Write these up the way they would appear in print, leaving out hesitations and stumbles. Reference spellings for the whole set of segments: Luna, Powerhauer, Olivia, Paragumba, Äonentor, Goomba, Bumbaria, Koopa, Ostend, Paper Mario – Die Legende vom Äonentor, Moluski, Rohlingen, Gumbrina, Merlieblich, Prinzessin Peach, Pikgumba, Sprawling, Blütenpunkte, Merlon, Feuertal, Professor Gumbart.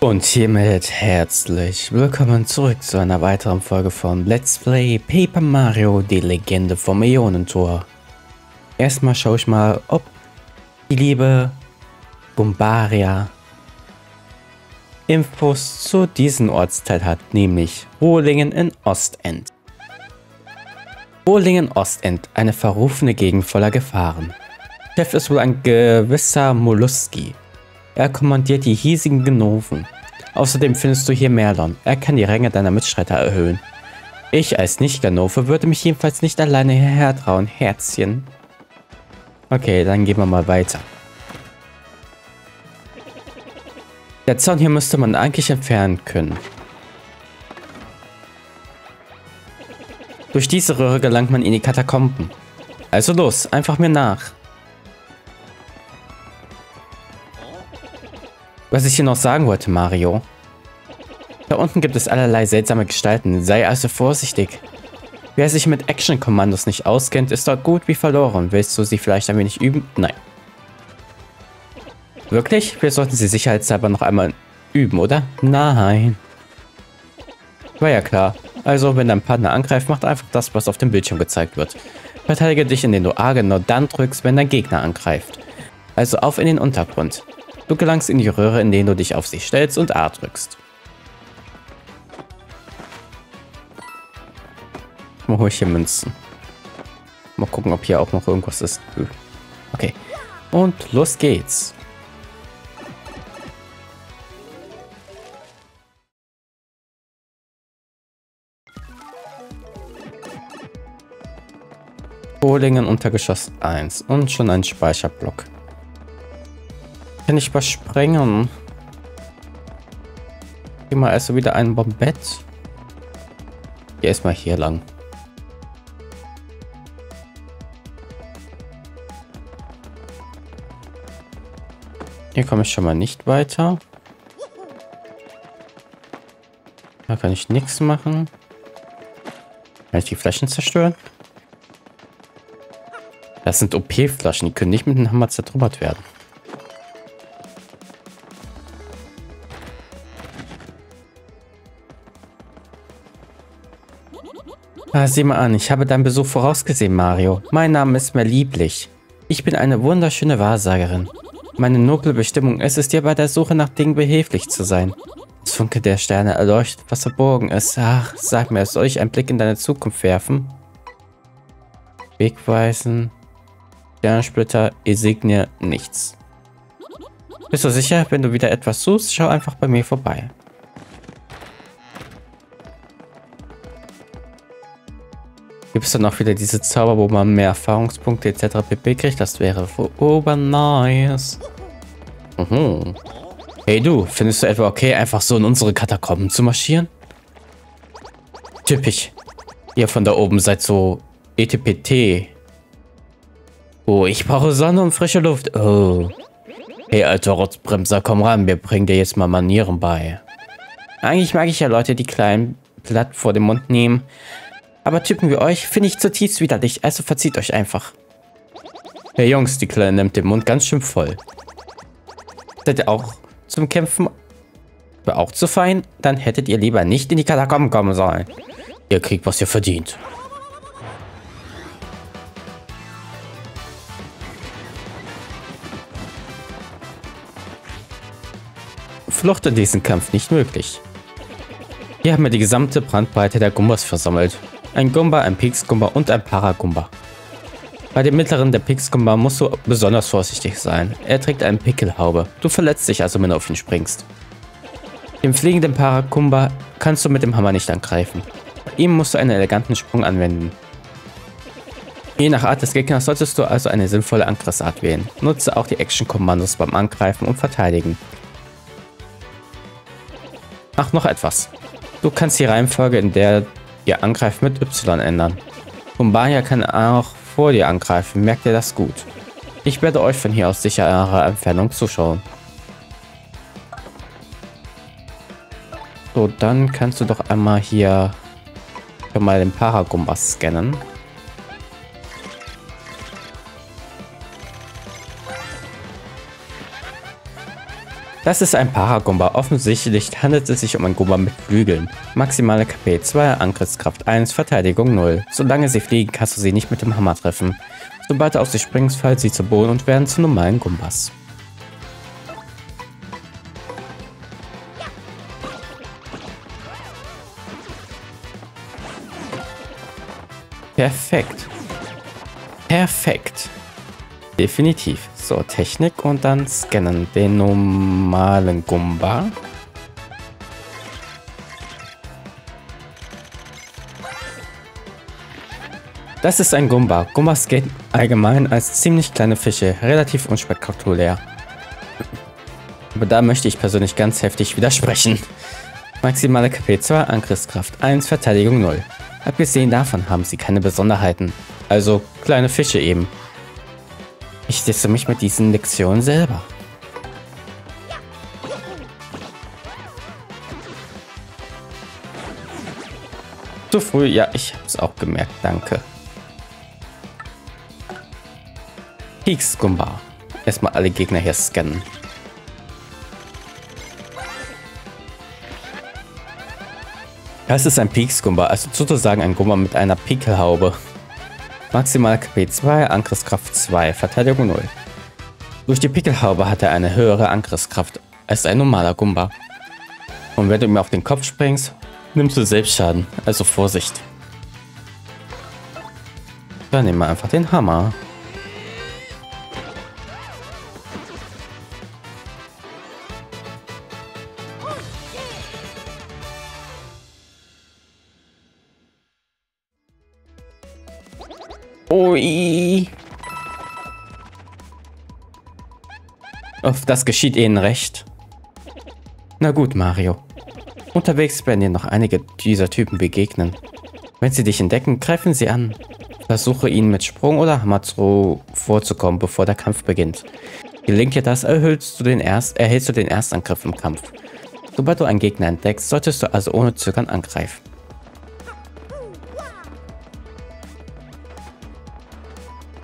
Und hiermit herzlich willkommen zurück zu einer weiteren Folge von Let's Play Paper Mario, die Legende vom Äonentor. Erstmal schaue ich mal, ob die liebe Bumbaria Infos zu diesem Ortsteil hat, nämlich Rohlingen in Ostend. Rohlingen Ostend, eine verrufene Gegend voller Gefahren. Chef ist wohl ein gewisser Moluski. Er kommandiert die hiesigen Genoven. Außerdem findest du hier Merlon. Er kann die Ränge deiner Mitstreiter erhöhen. Ich als Nicht-Ganove würde mich jedenfalls nicht alleine hierher trauen, Herzchen. Okay, dann gehen wir mal weiter. Der Zaun hier müsste man eigentlich entfernen können. Durch diese Röhre gelangt man in die Katakomben. Also los, einfach mir nach. Was ich hier noch sagen wollte, Mario. Da unten gibt es allerlei seltsame Gestalten, sei also vorsichtig. Wer sich mit Action-Kommandos nicht auskennt, ist dort gut wie verloren. Willst du sie vielleicht ein wenig üben? Nein. Wirklich? Wir sollten sie sicherheitshalber noch einmal üben, oder? Nein. War ja klar. Also, wenn dein Partner angreift, macht einfach das, was auf dem Bildschirm gezeigt wird. Verteidige dich, indem du A genau dann drückst, wenn dein Gegner angreift. Also auf in den Untergrund. Du gelangst in die Röhre, in denen du dich auf sie stellst und A drückst. Mal hol ich hier Münzen. Mal gucken, ob hier auch noch irgendwas ist. Okay. Und los geht's. Rohlingen Untergeschoss 1 und schon ein Speicherblock. Kann ich was sprengen? Geh mal erst wieder ein Bombett. Geh erstmal hier lang. Hier komme ich schon mal nicht weiter. Da kann ich nichts machen. Kann ich die Flaschen zerstören? Das sind OP-Flaschen, die können nicht mit dem Hammer zertrümmert werden. Ah, sieh mal an, ich habe deinen Besuch vorausgesehen, Mario. Mein Name ist Merlieblich. Ich bin eine wunderschöne Wahrsagerin. Meine noble Bestimmung ist es, dir bei der Suche nach Dingen behilflich zu sein. Das Funke der Sterne erleuchtet, was verborgen ist. Ach, sag mir, soll ich einen Blick in deine Zukunft werfen? Wegweisen, Sternensplitter, Insignie, nichts. Bist du sicher, wenn du wieder etwas suchst, schau einfach bei mir vorbei. Gibt es dann auch wieder diese Zauber, wo man mehr Erfahrungspunkte etc. pp. kriegt? Das wäre obernice. Mhm. Hey du, findest du etwa okay, einfach so in unsere Katakomben zu marschieren? Typisch. Ihr von da oben seid so ETPT. Oh, ich brauche Sonne und frische Luft. Oh. Hey, alter Rotzbremser, komm ran, wir bringen dir jetzt mal Manieren bei. Eigentlich mag ich ja Leute, die kleinen Blatt vor den Mund nehmen. Aber Typen wie euch finde ich zutiefst widerlich, also verzieht euch einfach. Hey Jungs, die Kleine nimmt den Mund ganz schön voll. Seid ihr auch zum Kämpfen auch zu fein? Dann hättet ihr lieber nicht in die Katakomben kommen sollen. Ihr kriegt, was ihr verdient. Flucht in diesem Kampf nicht möglich. Hier haben wir die gesamte Brandbreite der Gumbas versammelt. Ein Goomba, ein Pikgumba und ein Paragumba. Bei dem mittleren, der Pikgumba, musst du besonders vorsichtig sein. Er trägt eine Pickelhaube. Du verletzt dich also, wenn du auf ihn springst. Dem fliegenden Paragumba kannst du mit dem Hammer nicht angreifen. Bei ihm musst du einen eleganten Sprung anwenden. Je nach Art des Gegners solltest du also eine sinnvolle Angriffsart wählen. Nutze auch die Action-Kommandos beim Angreifen und Verteidigen. Ach, noch etwas. Du kannst die Reihenfolge, in der ihr angreift, mit Y ändern. Bumbaria kann auch vor dir angreifen, merkt ihr das gut. Ich werde euch von hier aus sicherer Entfernung zuschauen. So, dann kannst du doch einmal hier schon mal den Paragumba scannen. Das ist ein Paragumba. Offensichtlich handelt es sich um ein Gumba mit Flügeln. Maximale KP 2, Angriffskraft 1, Verteidigung 0. Solange sie fliegen, kannst du sie nicht mit dem Hammer treffen. Sobald du auf sie springst, fallen sie zu Boden und werden zu normalen Gumbas. Perfekt. Perfekt. Definitiv. So, Technik und dann scannen den normalen Gumba. Das ist ein Gumba. Gumbas gelten allgemein als ziemlich kleine Fische, relativ unspektakulär. Aber da möchte ich persönlich ganz heftig widersprechen. Maximale KP 2, Angriffskraft 1, Verteidigung 0. Abgesehen davon haben sie keine Besonderheiten. Also kleine Fische eben. Ich setze mich mit diesen Lektionen selber. Zu früh, ja, ich hab's auch gemerkt, danke. Pikgumba. Erstmal alle Gegner hier scannen. Das ist ein Pikgumba, also sozusagen ein Gumba mit einer Pickelhaube. Maximal KP 2, Angriffskraft 2, Verteidigung 0. Durch die Pickelhaube hat er eine höhere Angriffskraft als ein normaler Gumba. Und wenn du ihm auf den Kopf springst, nimmst du selbst Schaden, also Vorsicht. Dann nehmen wir einfach den Hammer. Ui. Das geschieht ihnen recht. Na gut, Mario. Unterwegs werden dir noch einige dieser Typen begegnen. Wenn sie dich entdecken, greifen sie an. Versuche ihnen mit Sprung oder Hammer vorzukommen, bevor der Kampf beginnt. Gelingt dir das, erhältst du den Erstangriff im Kampf. Sobald du einen Gegner entdeckst, solltest du also ohne Zögern angreifen.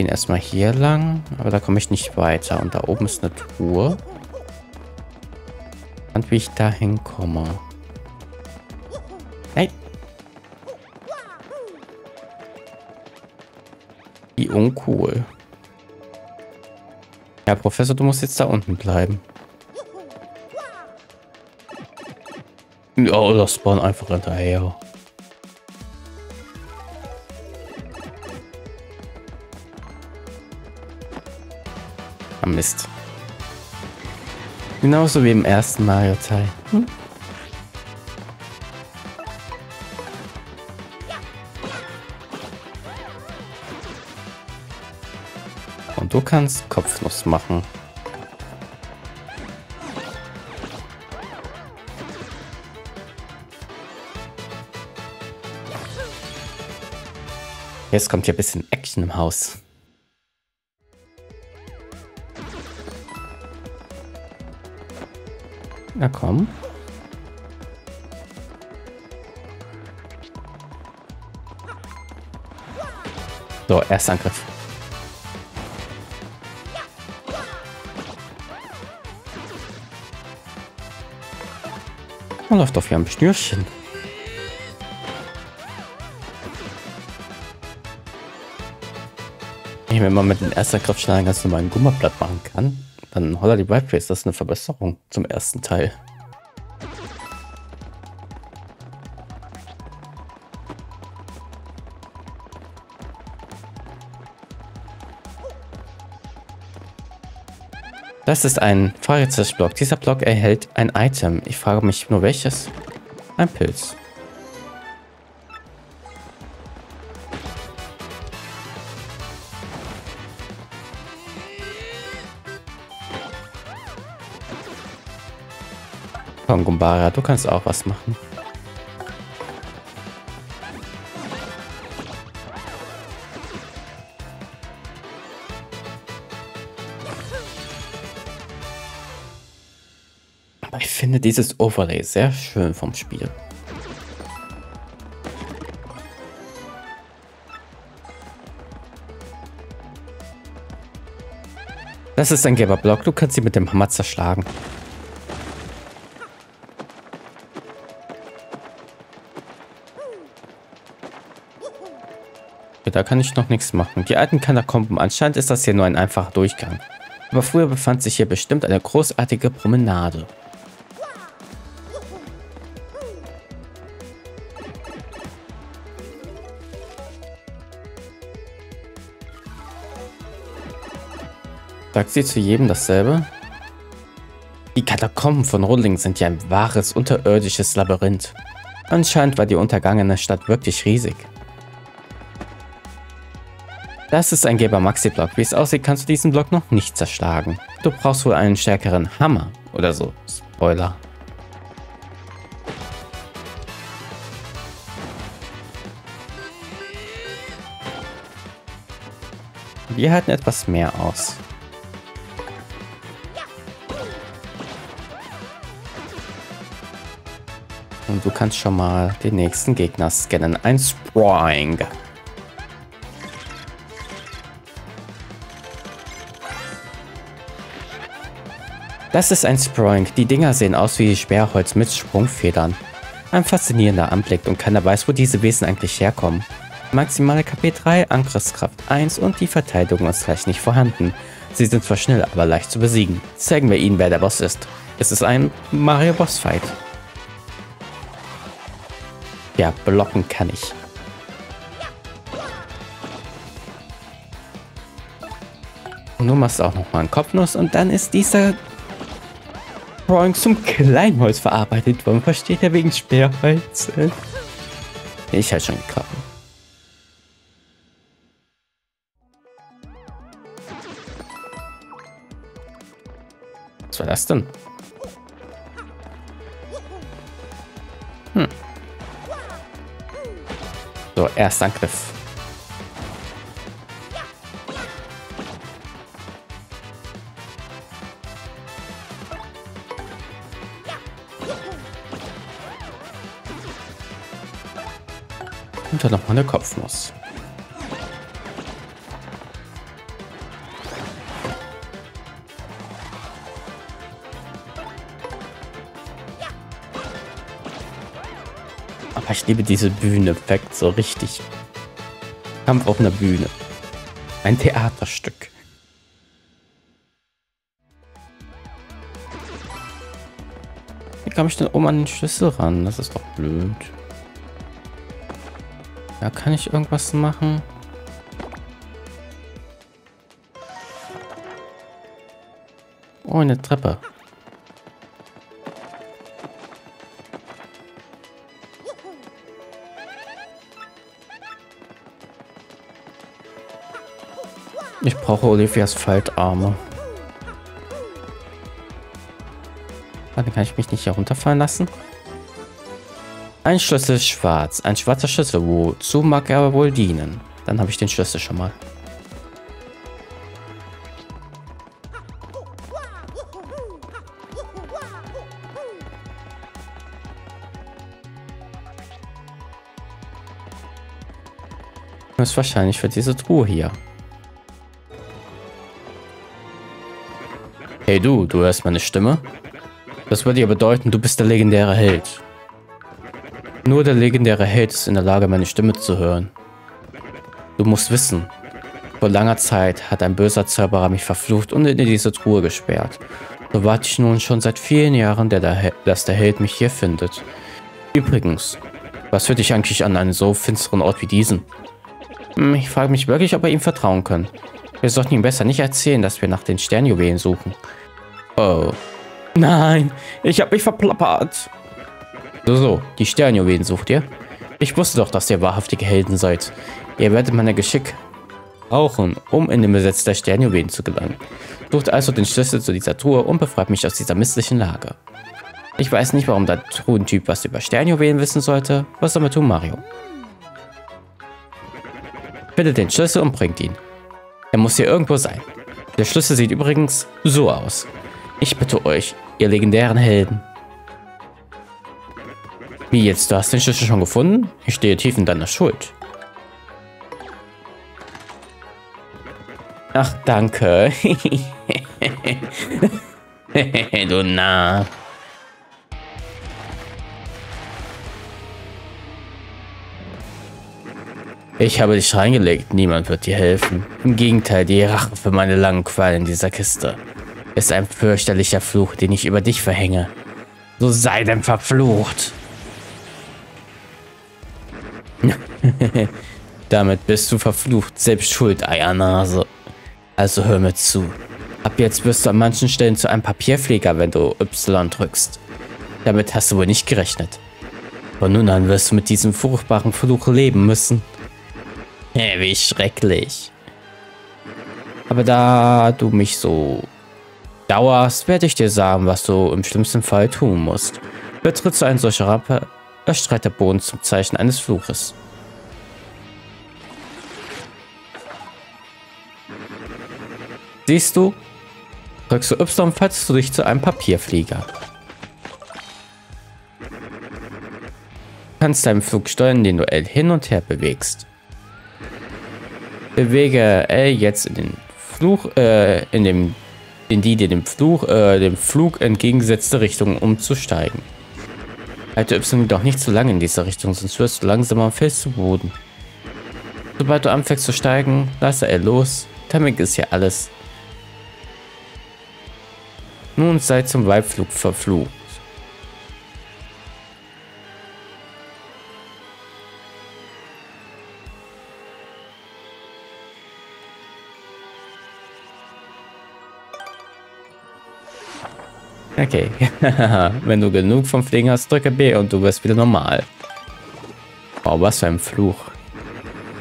Erstmal hier lang, aber da komme ich nicht weiter. Und da oben ist eine Truhe. Und wie ich da hinkomme. Nein. Wie uncool. Ja, Professor, du musst jetzt da unten bleiben. Oh, das Spawn einfach hinterher. Mist. Genauso wie im ersten Mario-Teil. Hm? Und du kannst Kopfnuss machen. Jetzt kommt hier ein bisschen Action im Haus. Na komm. So, Erstangriff. Man läuft auf ihrem Schnürchen. Wenn man mit dem Erstangriff schnell einen ganz normalen Gummablatt machen kann. Dann holla die Whiteface, das ist eine Verbesserung zum ersten Teil. Das ist ein Fragezeichen-Block. Dieser Block erhält ein Item. Ich frage mich nur welches. Ein Pilz. Komm, Gumbaria, du kannst auch was machen. Aber ich finde dieses Overlay sehr schön vom Spiel. Das ist ein gelber Block, du kannst sie mit dem Hammer zerschlagen. Okay, da kann ich noch nichts machen. Die alten Katakomben. Anscheinend ist das hier nur ein einfacher Durchgang. Aber früher befand sich hier bestimmt eine großartige Promenade. Sagt sie zu jedem dasselbe? Die Katakomben von Rohlingen sind ja ein wahres unterirdisches Labyrinth. Anscheinend war die untergangene Stadt wirklich riesig. Das ist ein gelber Maxi-Block. Wie es aussieht, kannst du diesen Block noch nicht zerschlagen. Du brauchst wohl einen stärkeren Hammer oder so. Spoiler. Wir halten etwas mehr aus. Und du kannst schon mal den nächsten Gegner scannen. Ein Sprawling. Das ist ein Sprawling. Die Dinger sehen aus wie Sperrholz mit Sprungfedern. Ein faszinierender Anblick und keiner weiß, wo diese Wesen eigentlich herkommen. Maximale KP 3, Angriffskraft 1 und die Verteidigung ist gleich nicht vorhanden. Sie sind zwar schnell, aber leicht zu besiegen. Zeigen wir ihnen, wer der Boss ist. Es ist ein Mario-Boss-Fight. Ja, blocken kann ich. Und du machst auch nochmal einen Kopfnuss und dann ist dieser Drawing zum Kleinholz verarbeitet worden. Versteht er wegen Sperrholz? Ich halt schon geklaut. Was war das denn? Hm. So, erster Angriff. Und dann nochmal eine Kopfnuss. Ich liebe diese Bühne-Effekt so richtig. Kampf auf einer Bühne. Ein Theaterstück. Wie komme ich denn oben an den Schlüssel ran? Das ist doch blöd. Da kann ich irgendwas machen. Oh, eine Treppe. Ich brauche Olivias Faltarme. Warte, kann ich mich nicht hier runterfallen lassen? Ein Schlüssel schwarz. Ein schwarzer Schlüssel. Wozu mag er aber wohl dienen? Dann habe ich den Schlüssel schon mal. Das ist wahrscheinlich für diese Truhe hier. Hey du hörst meine Stimme? Das würde ja bedeuten, du bist der legendäre Held. Nur der legendäre Held ist in der Lage, meine Stimme zu hören. Du musst wissen, vor langer Zeit hat ein böser Zauberer mich verflucht und in diese Truhe gesperrt. So warte ich nun schon seit vielen Jahren, dass der Held mich hier findet. Übrigens, was führt dich eigentlich an einen so finsteren Ort wie diesen? Ich frage mich wirklich, ob wir ihm vertrauen können. Wir sollten ihm besser nicht erzählen, dass wir nach den Sternjuwelen suchen. Oh. Nein, ich habe mich verplappert. So, die Sternjuwelen sucht ihr? Ich wusste doch, dass ihr wahrhaftige Helden seid. Ihr werdet meine Geschick brauchen, um in den Besitz der Sternjuwelen zu gelangen. Sucht also den Schlüssel zu dieser Truhe und befreit mich aus dieser misslichen Lage. Ich weiß nicht, warum der Truhentyp was über Sternjuwelen wissen sollte. Was soll man tun, Mario? Bitte den Schlüssel und bringt ihn. Er muss hier irgendwo sein. Der Schlüssel sieht übrigens so aus. Ich bitte euch, ihr legendären Helden. Wie jetzt? Du hast den Schlüssel schon gefunden? Ich stehe tief in deiner Schuld. Ach, danke. Du Narr. Ich habe dich reingelegt. Niemand wird dir helfen. Im Gegenteil, die Rache für meine langen Qualen in dieser Kiste ist ein fürchterlicher Fluch, den ich über dich verhänge. So sei denn verflucht. Damit bist du verflucht. Selbst schuld, Eiernase. Also hör mir zu. Ab jetzt wirst du an manchen Stellen zu einem Papierflieger, wenn du Y drückst. Damit hast du wohl nicht gerechnet. Von nun an wirst du mit diesem furchtbaren Fluch leben müssen. Hey, wie schrecklich. Aber da du mich so dauerst, werde ich dir sagen, was du im schlimmsten Fall tun musst. Betrittst du eine solche Rampe, erstrahlt der Boden zum Zeichen eines Fluches. Siehst du? Drückst du Y, falls du dich zu einem Papierflieger. Du kannst deinen Flug steuern, den du L hin und her bewegst. Bewege L jetzt in den Fluch, dem Flug entgegengesetzte Richtung, um zu steigen. Halte Y doch nicht zu lange in dieser Richtung, sonst wirst du langsamer und fällst zu Boden. Sobald du anfängst zu steigen, lasse L los. Damit ist hier alles. Nun sei zum Weitflug verflucht. Okay. Wenn du genug vom Fliegen hast, drücke B und du wirst wieder normal. Wow, was für ein Fluch.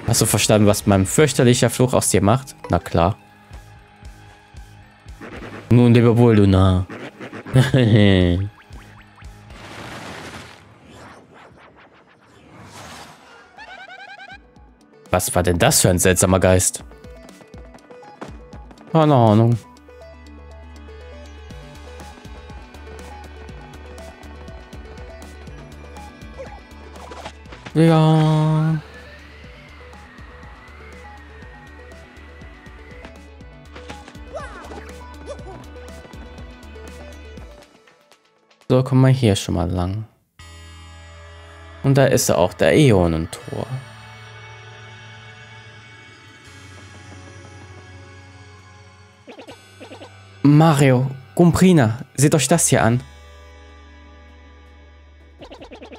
Hast du verstanden, was mein fürchterlicher Fluch aus dir macht? Na klar. Nun lebe wohl, Luna. Was war denn das für ein seltsamer Geist? Keine Ahnung. Ja. So, kommen wir hier schon mal lang. Und da ist auch der Äonentor. Mario, Gumbrina, seht euch das hier an.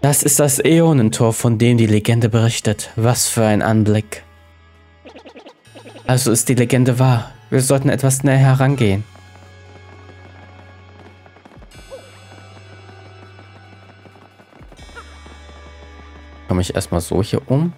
Das ist das Äonentor, von dem die Legende berichtet. Was für ein Anblick. Also ist die Legende wahr. Wir sollten etwas näher herangehen. Komme ich erstmal so hier um?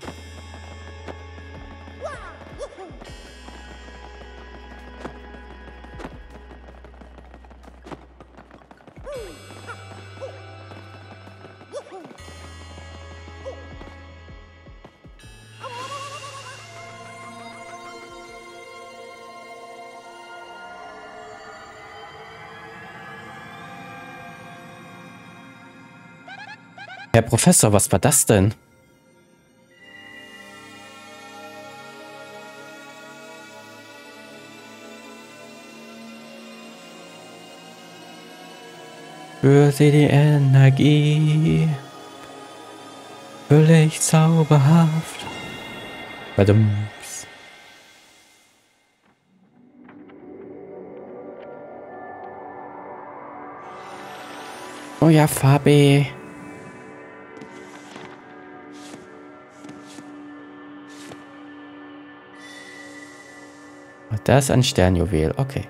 Herr Professor, was war das denn? Für sie die Energie, fühle ich zauberhaft. Badums. Oh ja, Fabi. Da ist ein Sternjuwel, okay.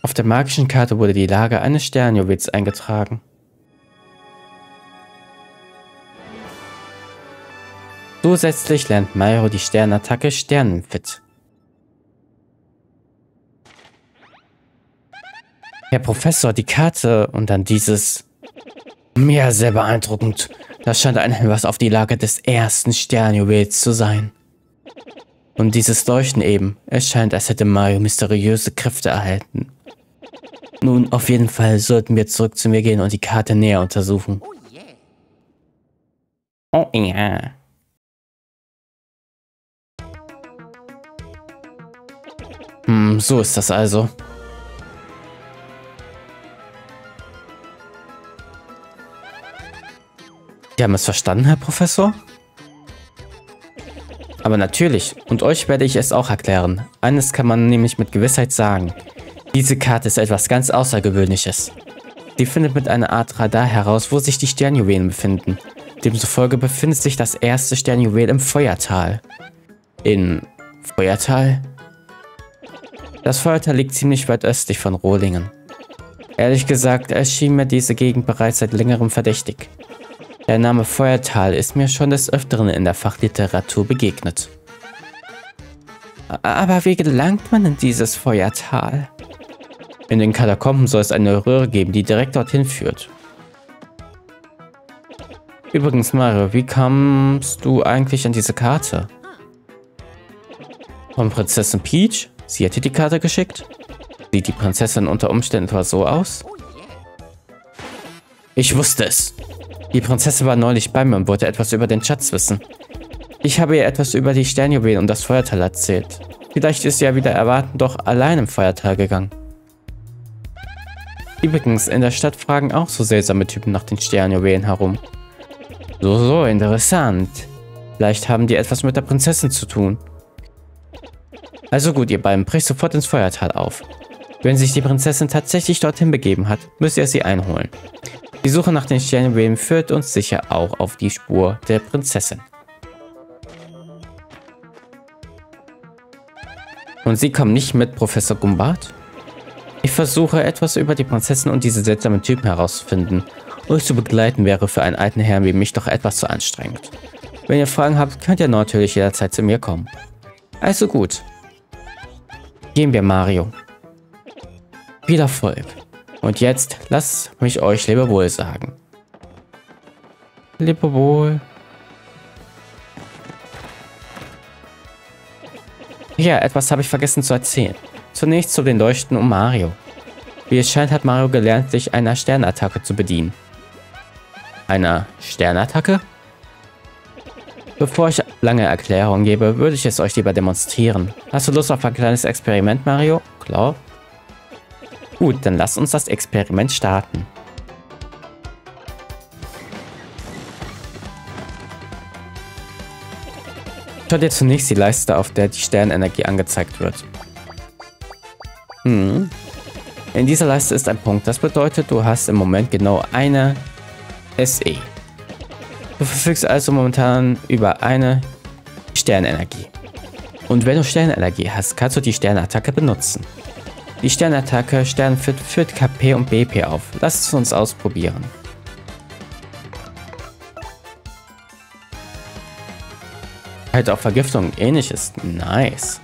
Auf der magischen Karte wurde die Lage eines Sternjuwels eingetragen. Zusätzlich lernt Mario die Sternattacke Sternenfit. Herr Professor, die Karte und dann dieses... Mir sehr beeindruckend. Das scheint ein Hinweis auf die Lage des ersten Sternjuwels zu sein. Und dieses Leuchten eben. Es scheint, als hätte Mario mysteriöse Kräfte erhalten. Nun, auf jeden Fall sollten wir zurück zu mir gehen und die Karte näher untersuchen. Oh ja. Hm, so ist das also. Sie haben es verstanden, Herr Professor? Aber natürlich, und euch werde ich es auch erklären. Eines kann man nämlich mit Gewissheit sagen. Diese Karte ist etwas ganz Außergewöhnliches. Sie findet mit einer Art Radar heraus, wo sich die Sternjuwelen befinden. Demzufolge befindet sich das erste Sternjuwel im Feuertal. In Feuertal? Das Feuertal liegt ziemlich weit östlich von Rohlingen. Ehrlich gesagt, erschien mir diese Gegend bereits seit längerem verdächtig. Der Name Feuertal ist mir schon des Öfteren in der Fachliteratur begegnet. Aber wie gelangt man in dieses Feuertal? In den Katakomben soll es eine Röhre geben, die direkt dorthin führt. Übrigens, Mario, wie kamst du eigentlich an diese Karte? Von Prinzessin Peach? Sie hat dir die Karte geschickt? Sieht die Prinzessin unter Umständen etwa so aus? Ich wusste es! Die Prinzessin war neulich bei mir und wollte etwas über den Schatz wissen. Ich habe ihr etwas über die Sternjuwelen und das Feuertal erzählt. Vielleicht ist sie ja wieder erwartend doch allein im Feuertal gegangen. Übrigens, in der Stadt fragen auch so seltsame Typen nach den Sternjuwelen herum. So, interessant. Vielleicht haben die etwas mit der Prinzessin zu tun. Also gut, ihr beiden, bricht sofort ins Feuertal auf. Wenn sich die Prinzessin tatsächlich dorthin begeben hat, müsst ihr sie einholen. Die Suche nach den Sternjuwelen führt uns sicher auch auf die Spur der Prinzessin. Und Sie kommen nicht mit, Professor Gumbart? Ich versuche, etwas über die Prinzessin und diese seltsamen Typen herauszufinden. Euch zu begleiten wäre für einen alten Herrn wie mich doch etwas zu anstrengend. Wenn ihr Fragen habt, könnt ihr natürlich jederzeit zu mir kommen. Also gut. Gehen wir, Mario. Viel Erfolg. Und jetzt lasst mich euch Lebewohl sagen. Lebewohl. Ja, etwas habe ich vergessen zu erzählen. Zunächst zu den Leuchten um Mario. Wie es scheint, hat Mario gelernt, sich einer Sternattacke zu bedienen. Einer Sternattacke? Bevor ich lange Erklärungen gebe, würde ich es euch lieber demonstrieren. Hast du Lust auf ein kleines Experiment, Mario? Klar. Gut, dann lasst uns das Experiment starten. Schaut ihr zunächst die Leiste, auf der die Sternenergie angezeigt wird. In dieser Leiste ist ein Punkt. Das bedeutet, du hast im Moment genau eine SE. Du verfügst also momentan über eine Sternenergie. Und wenn du Sternenergie hast, kannst du die Sternattacke benutzen. Die Sternattacke Sternfit führt KP und BP auf. Lasst es uns ausprobieren. Halt auf Vergiftung und Ähnliches. Nice.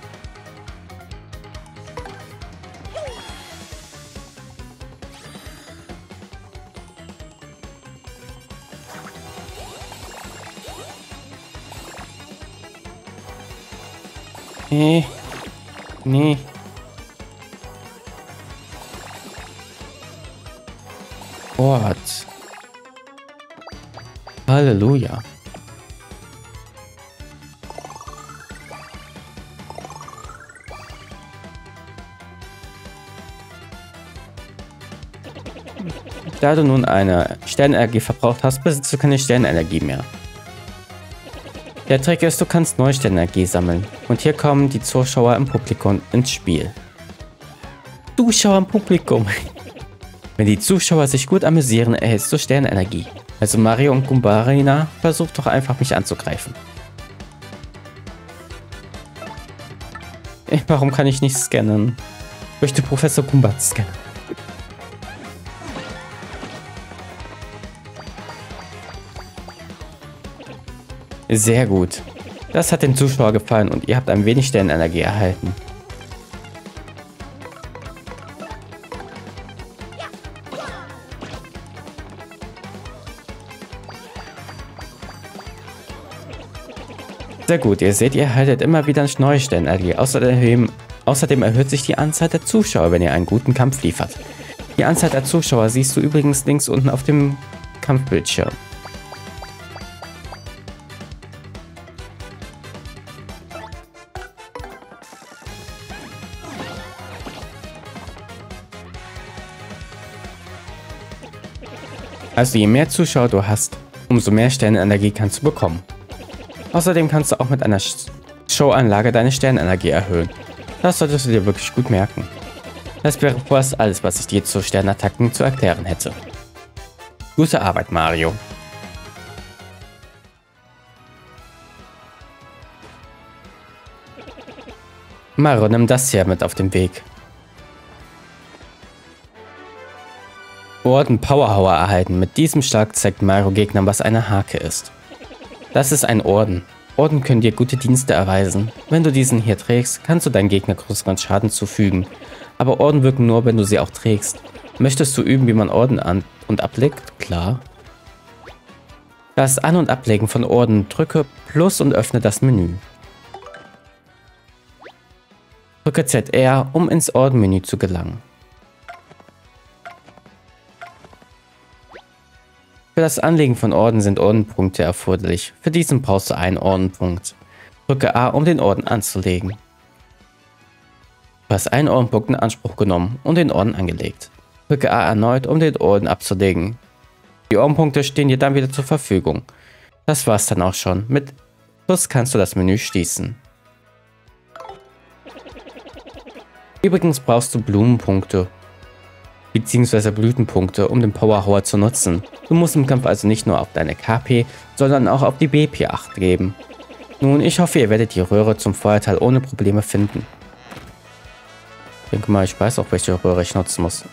Nee. Gott. Halleluja. Da du nun eine Sternenergie verbraucht hast, besitzt du keine Sternenergie mehr. Der Trick ist, du kannst neue Sternenergie sammeln. Und hier kommen die Zuschauer im Publikum ins Spiel. Zuschauer im Publikum. Wenn die Zuschauer sich gut amüsieren, erhältst du Sternenergie. Also Mario und Gumbrina, versucht doch einfach mich anzugreifen. Warum kann ich nicht scannen? Ich möchte Professor Gumbart scannen. Sehr gut. Das hat dem Zuschauer gefallen und ihr habt ein wenig Sternenergie erhalten. Sehr gut, ihr seht, ihr haltet immer wieder neue Sternenergie. Außerdem erhöht sich die Anzahl der Zuschauer, wenn ihr einen guten Kampf liefert. Die Anzahl der Zuschauer siehst du übrigens links unten auf dem Kampfbildschirm. Also je mehr Zuschauer du hast, umso mehr Sternenenergie kannst du bekommen. Außerdem kannst du auch mit einer Showanlage deine Sternenenergie erhöhen. Das solltest du dir wirklich gut merken. Das wäre fast alles, was ich dir zu Sternattacken zu erklären hätte. Gute Arbeit, Mario. Mario, nimm das hier mit auf den Weg. Orden Powerhauer erhalten. Mit diesem Schlag zeigt Mario Gegnern, was eine Hake ist. Das ist ein Orden. Orden können dir gute Dienste erweisen. Wenn du diesen hier trägst, kannst du deinem Gegner größeren Schaden zufügen. Aber Orden wirken nur, wenn du sie auch trägst. Möchtest du üben, wie man Orden an- und ablegt? Klar. Das An- und Ablegen von Orden, drücke Plus und öffne das Menü. Drücke ZR, um ins Ordenmenü zu gelangen. Für das Anlegen von Orden sind Ordenpunkte erforderlich. Für diesen brauchst du einen Ordenpunkt. Drücke A, um den Orden anzulegen. Du hast einen Ordenpunkt in Anspruch genommen und den Orden angelegt. Drücke A erneut, um den Orden abzulegen. Die Ordenpunkte stehen dir dann wieder zur Verfügung. Das war's dann auch schon. Mit Plus kannst du das Menü schließen. Übrigens brauchst du Blumenpunkte. Beziehungsweise Blütenpunkte, um den Powerhauer zu nutzen. Du musst im Kampf also nicht nur auf deine KP, sondern auch auf die BP Acht geben. Nun, ich hoffe, ihr werdet die Röhre zum Feuertal ohne Probleme finden. Ich denke mal, ich weiß auch, welche Röhre ich nutzen muss.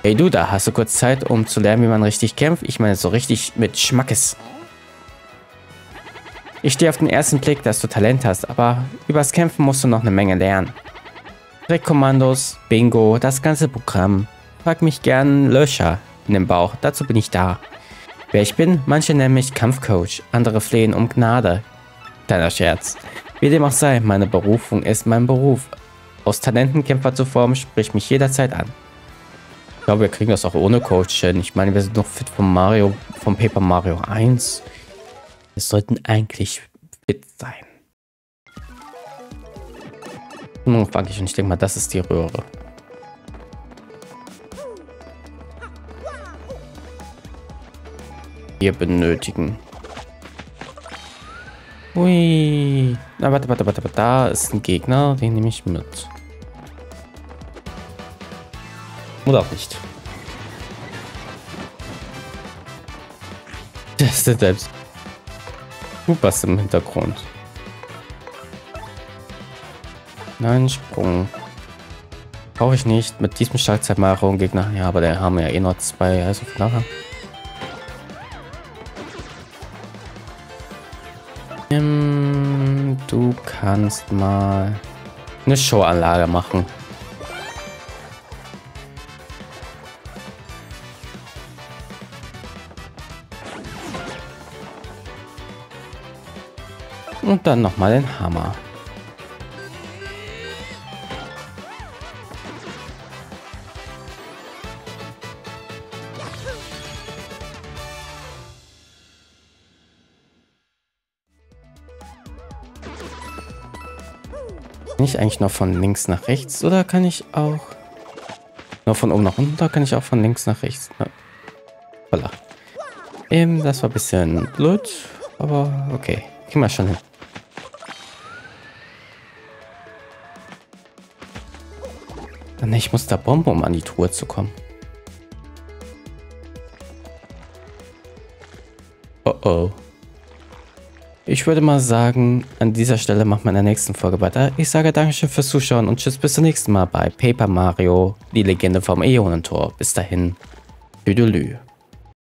Hey du da, hast du kurz Zeit, um zu lernen, wie man richtig kämpft? Ich meine, so richtig mit Schmackes. Ich stehe auf den ersten Blick, dass du Talent hast, aber übers Kämpfen musst du noch eine Menge lernen. Direktkommandos, Bingo, das ganze Programm. Frag mich gern Löcher in den Bauch, dazu bin ich da. Wer ich bin? Manche nennen mich Kampfcoach, andere flehen um Gnade. Kleiner Scherz. Wie dem auch sei, meine Berufung ist mein Beruf. Aus Talentenkämpfer zu formen, spricht mich jederzeit an. Ich glaube, wir kriegen das auch ohne Coach hin. Ich meine, wir sind noch fit vom Mario, vom Paper Mario 1. Wir sollten eigentlich fit sein. Nun fange ich und ich denke mal, das ist die Röhre. Benötigen. Ui. Na, warte. Da ist ein Gegner, den nehme ich mit. Oder auch nicht. Das sind selbst Koopas im Hintergrund. Nein, Sprung. Brauche ich nicht. Mit diesem Schlagzeit mal einen Gegner. Ja, aber der haben ja eh noch zwei. Also klar. Du kannst mal eine Showanlage machen. Und dann nochmal den Hammer. Kann ich eigentlich noch von links nach rechts oder kann ich auch noch von oben nach unten? Da kann ich auch von links nach rechts. Voilà. Das war ein bisschen blöd, aber okay. Kriegen wir schon hin. Dann ich muss da Bombe, um an die Truhe zu kommen. Oh oh. Ich würde mal sagen, an dieser Stelle macht man in der nächsten Folge weiter. Ich sage Dankeschön fürs Zuschauen und tschüss bis zum nächsten Mal bei Paper Mario, die Legende vom Äonentor. Bis dahin, tüdelü.